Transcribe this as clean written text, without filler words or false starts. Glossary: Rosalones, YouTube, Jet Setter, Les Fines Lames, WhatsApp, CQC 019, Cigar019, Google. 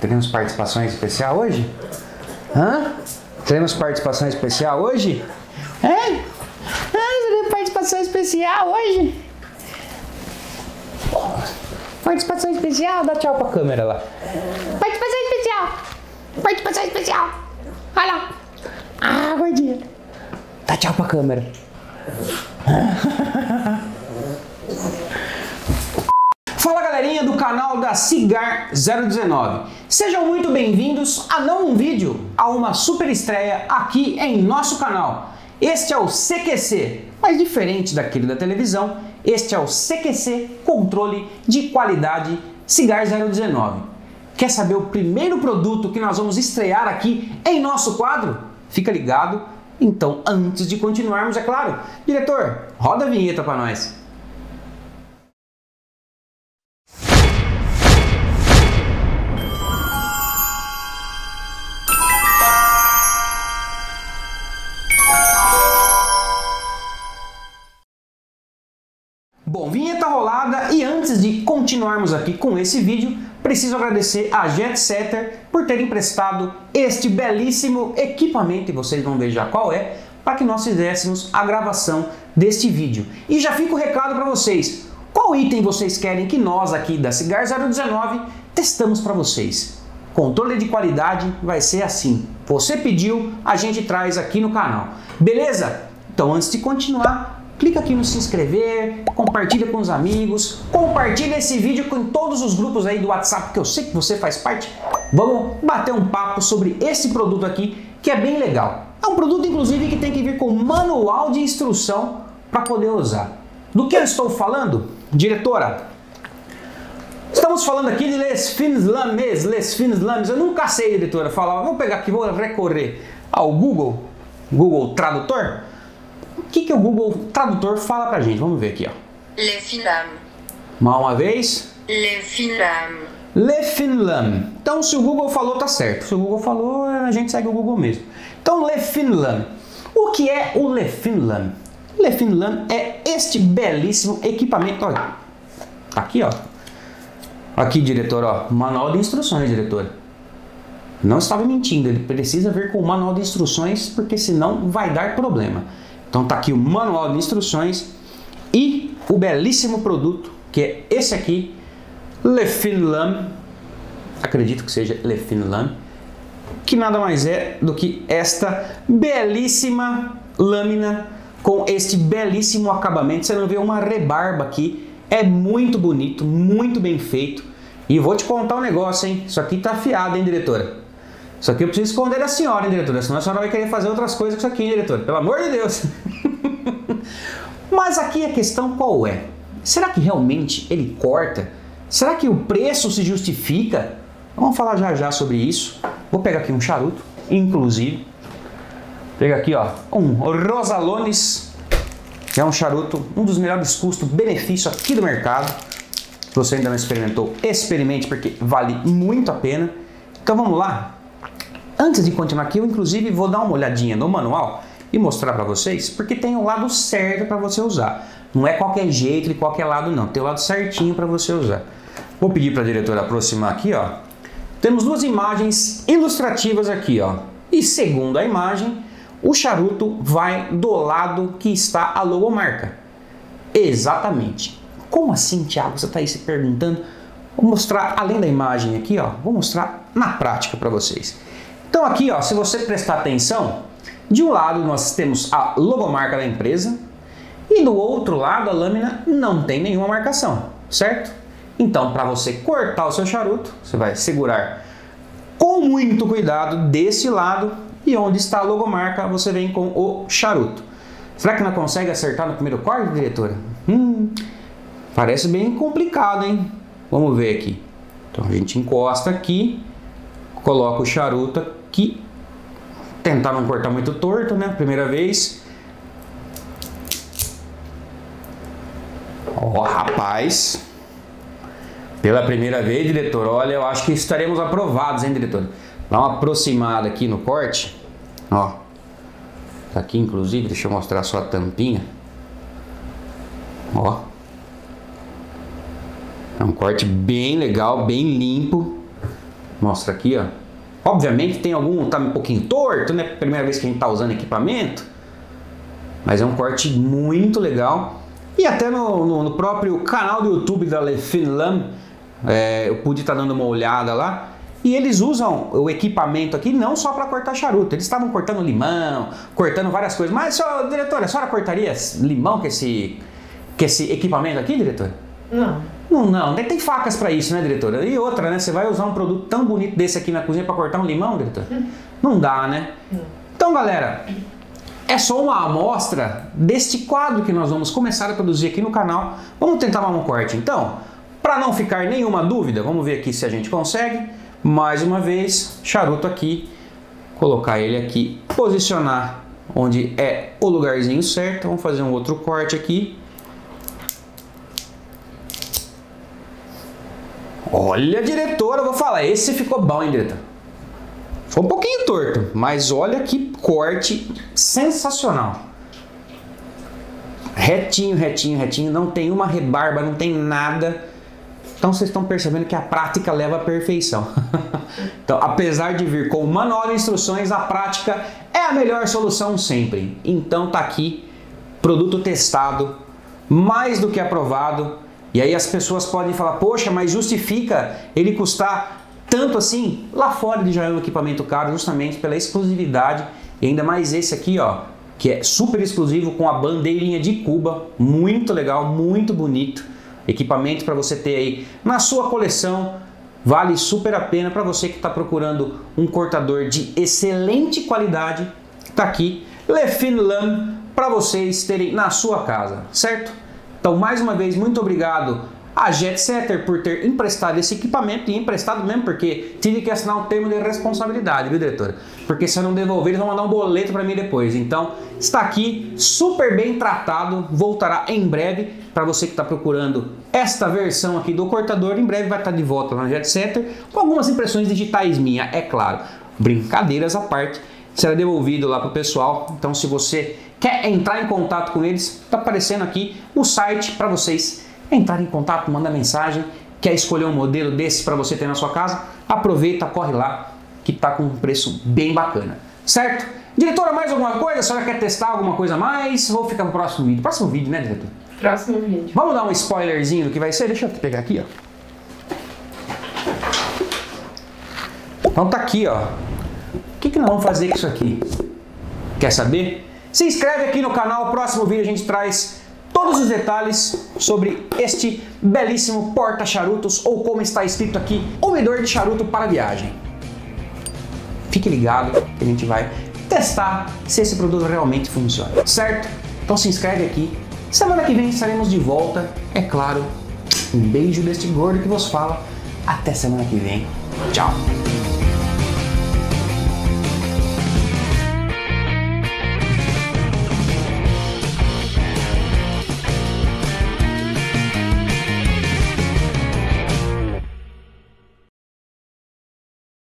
Teremos participação especial hoje? Hã? Teremos participação especial hoje? É? Teremos participação especial hoje? Participação especial? Dá tchau pra câmera lá. Participação especial! Participação especial! Olha lá! Ah, gordinha! Dá tchau pra câmera. Fala galerinha do canal da Cigar019. Sejam muito bem-vindos a não um vídeo, a uma super estreia aqui em nosso canal. Este é o CQC, mas diferente daquele da televisão, este é o CQC Controle de Qualidade Cigar019. Quer saber o primeiro produto que nós vamos estrear aqui em nosso quadro? Fica ligado. Então, antes de continuarmos, é claro, diretor, roda a vinheta para nós. Bom, vinheta rolada, e antes de continuarmos aqui com esse vídeo, preciso agradecer a Jet Setter por ter emprestado este belíssimo equipamento, e vocês vão ver já qual é, para que nós fizéssemos a gravação deste vídeo. E já fica o recado para vocês, qual item vocês querem que nós aqui da Cigar019 testamos para vocês? Controle de qualidade vai ser assim, você pediu, a gente traz aqui no canal, beleza? Então antes de continuar, clica aqui no se inscrever, compartilha com os amigos, compartilha esse vídeo com todos os grupos aí do WhatsApp que eu sei que você faz parte. Vamos bater um papo sobre esse produto aqui que é bem legal. É um produto inclusive que tem que vir com manual de instrução para poder usar. Do que eu estou falando, diretora? Estamos falando aqui de Les Fines Lames, Les Fines Lames. Eu nunca sei, diretora, falar. Vou pegar aqui, vou recorrer ao Google Tradutor. O que o Google Tradutor fala pra gente? Vamos ver aqui, ó. Les Fines Lames. Mais uma vez. Les Fines Lames. Les Fines Lames. Então, se o Google falou, tá certo. Se o Google falou, a gente segue o Google mesmo. Então, Les Fines Lames. O que é o Les Fines Lames? Les Fines Lames é este belíssimo equipamento. Olha. Aqui, ó. Aqui, diretor, ó. Manual de instruções, diretor. Não estava mentindo. Ele precisa ver com o manual de instruções, porque senão vai dar problema. Então tá aqui o manual de instruções e o belíssimo produto que é esse aqui, Les Fines Lames, acredito que seja Les Fines Lames, que nada mais é do que esta belíssima lâmina com este belíssimo acabamento. Você não vê uma rebarba aqui, é muito bonito, muito bem feito. E vou te contar um negócio, hein? Isso aqui tá afiado, hein, diretora? Isso aqui eu preciso esconder da senhora, hein, diretora? Senão a senhora vai querer fazer outras coisas com isso aqui, hein, diretora? Pelo amor de Deus! Mas aqui a questão qual é? Será que realmente ele corta? Será que o preço se justifica? Vamos falar já já sobre isso. Vou pegar aqui um charuto, inclusive. Pega aqui, ó, um Rosalones. É um charuto, um dos melhores custo-benefício aqui do mercado. Se você ainda não experimentou, experimente, porque vale muito a pena. Então vamos lá. Antes de continuar aqui, eu inclusive vou dar uma olhadinha no manual e mostrar para vocês, porque tem o lado certo para você usar. Não é qualquer jeito, de qualquer lado não, tem o lado certinho para você usar. Vou pedir para a diretora aproximar aqui, ó. Temos duas imagens ilustrativas aqui, ó. E segundo a imagem, o charuto vai do lado que está a logomarca. Exatamente. Como assim, Thiago? Você está aí se perguntando. Vou mostrar, além da imagem aqui, ó, vou mostrar na prática para vocês. Então aqui, ó, se você prestar atenção, de um lado nós temos a logomarca da empresa e do outro lado a lâmina não tem nenhuma marcação, certo? Então, para você cortar o seu charuto, você vai segurar com muito cuidado desse lado, e onde está a logomarca você vem com o charuto. Será que não consegue acertar no primeiro corte, diretora? Parece bem complicado, hein? Vamos ver aqui. Então a gente encosta aqui, coloca o charuto aqui, tentar não cortar muito torto, né? Primeira vez. Ó, rapaz. Pela primeira vez, diretor, olha, eu acho que estaremos aprovados, hein, diretor? Dá uma aproximada aqui no corte, ó. Tá aqui, inclusive, deixa eu mostrar só a tampinha. Ó. É um corte bem legal, bem limpo. Mostra aqui, ó. Obviamente tem algum, tá um pouquinho torto, né? Primeira vez que a gente tá usando equipamento. Mas é um corte muito legal. E até no próprio canal do YouTube da Les Fines Lames, eu pude estar dando uma olhada lá. E eles usam o equipamento aqui não só para cortar charuto. Eles estavam cortando limão, cortando várias coisas. Mas, só, diretora, a senhora cortaria limão com esse equipamento aqui, diretora? Não. Tem facas para isso, né, diretora? E outra, né? Você vai usar um produto tão bonito desse aqui na cozinha para cortar um limão, diretora? Não dá, né? Não. Então, galera, é só uma amostra deste quadro que nós vamos começar a produzir aqui no canal. Vamos tentar mais um corte, então? Para não ficar nenhuma dúvida, vamos ver aqui se a gente consegue. Mais uma vez, charuto aqui. Colocar ele aqui, posicionar onde é o lugarzinho certo. Vamos fazer um outro corte aqui. Olha, diretora, eu vou falar, esse ficou bom, hein, diretora? Ficou um pouquinho torto, mas olha que corte sensacional. Retinho, retinho, retinho, não tem uma rebarba, não tem nada. Então vocês estão percebendo que a prática leva à perfeição. Então, apesar de vir com o manual de instruções, a prática é a melhor solução sempre. Então tá aqui, produto testado, mais do que aprovado. E aí as pessoas podem falar, poxa, mas justifica ele custar tanto assim? Lá fora ele já é um equipamento caro justamente pela exclusividade. E ainda mais esse aqui, ó, que é super exclusivo com a bandeirinha de Cuba. Muito legal, muito bonito. Equipamento para você ter aí na sua coleção. Vale super a pena para você que está procurando um cortador de excelente qualidade. Tá aqui, Les Fines Lames, para vocês terem na sua casa, certo? Então, mais uma vez, muito obrigado a Jet Setter por ter emprestado esse equipamento, e emprestado mesmo, porque tive que assinar um termo de responsabilidade, viu, diretora? Porque se eu não devolver, eles vão mandar um boleto para mim depois. Então, está aqui, super bem tratado, voltará em breve. Para você que está procurando esta versão aqui do cortador, em breve vai estar de volta na Jet Setter, com algumas impressões digitais minhas, é claro. Brincadeiras à parte, será devolvido lá para o pessoal. Então, se você quer entrar em contato com eles, está aparecendo aqui o site para vocês entrar em contato, manda mensagem. Quer escolher um modelo desses para você ter na sua casa? Aproveita, corre lá, que tá com um preço bem bacana, certo? Diretora, mais alguma coisa? A senhora quer testar alguma coisa a mais? Vou ficar no próximo vídeo. Próximo vídeo, né, diretor? Próximo vídeo. Vamos dar um spoilerzinho do que vai ser? Deixa eu pegar aqui, ó. Então tá aqui, ó. O que nós vamos fazer com isso aqui? Quer saber? Se inscreve aqui no canal. O próximo vídeo a gente traz todos os detalhes sobre este belíssimo porta-charutos, ou como está escrito aqui, umidor de charuto para viagem. Fique ligado que a gente vai testar se esse produto realmente funciona, certo? Então se inscreve aqui. Semana que vem estaremos de volta, é claro. Um beijo deste gordo que vos fala. Até semana que vem. Tchau!